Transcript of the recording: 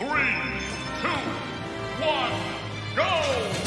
3, 2, 1, go!